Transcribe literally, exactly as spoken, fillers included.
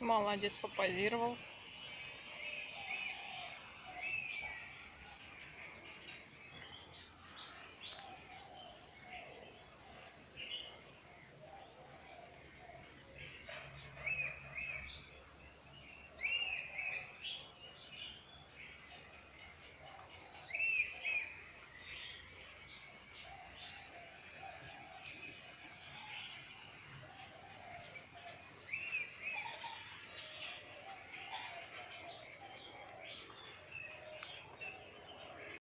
Молодец, попозировал.